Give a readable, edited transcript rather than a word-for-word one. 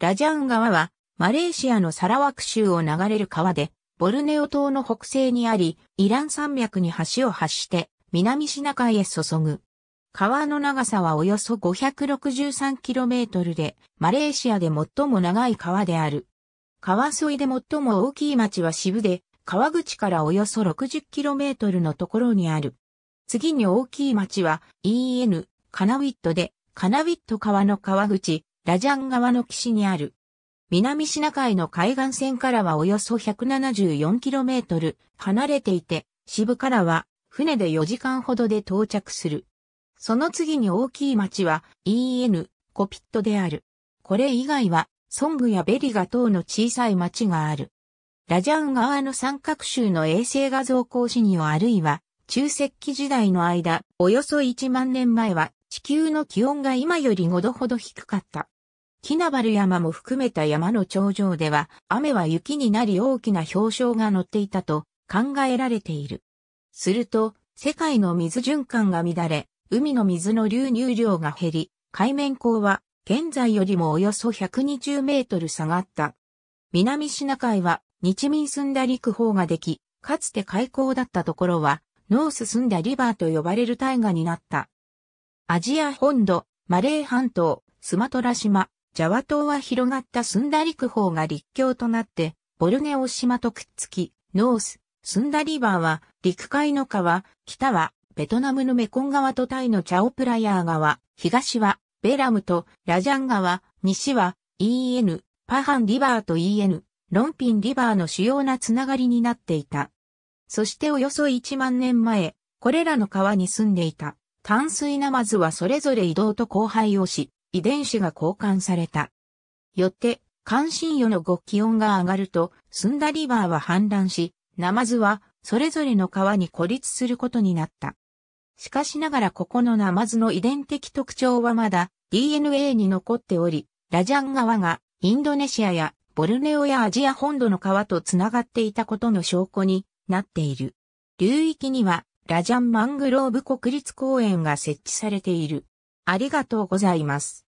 ラジャン川は、マレーシアのサラワク州を流れる川で、ボルネオ島の北西にあり、イラン山脈に橋を発して、南シナ海へ注ぐ。川の長さはおよそ 563km で、マレーシアで最も長い川である。川沿いで最も大きい町はシブで、川口からおよそ 60km のところにある。次に大きい町は、カナウィットで、カナウィット川の川口、ラジャン川の岸にある。南シナ海の海岸線からはおよそ 174km 離れていて、シブからは船で4時間ほどで到着する。その次に大きい町はコピットである。これ以外はソングやベリガ等の小さい町がある。ラジャン川の三角州の衛星画像更新用あるいは中石器時代の間、およそ1万年前は地球の気温が今より5度ほど低かった。キナバル山も含めた山の頂上では、雨は雪になり大きな氷床が乗っていたと考えられている。すると、世界の水循環が乱れ、海の水の流入量が減り、海面高は現在よりもおよそ120メートル下がった。南シナ海は日民スンダ陸峰ができ、かつて海溝だったところは、ノーススンダリバーと呼ばれる大河になった。アジア本土、マレー半島、スマトラ島、ジャワ島は広がったスンダ陸峰が陸橋となって、ボルネオ島とくっつき、ノース、スンダリバーは陸海の川、北はベトナムのメコン川とタイのチャオプラヤー川、東はベラムとラジャン川、西はパハンリバーとロンピンリバーの主要なつながりになっていた。そしておよそ1万年前、これらの川に住んでいた淡水ナマズはそれぞれ移動と交配をし、遺伝子が交換された。よって、関心魚の気温が上がると、スンダリバーは氾濫し、ナマズはそれぞれの川に孤立することになった。しかしながらここのナマズの遺伝的特徴はまだ DNA に残っており、ラジャン川がインドネシアやボルネオやアジア本土の川とつながっていたことの証拠になっている。流域にはラジャンマングローブ国立公園が設置されている。ありがとうございます。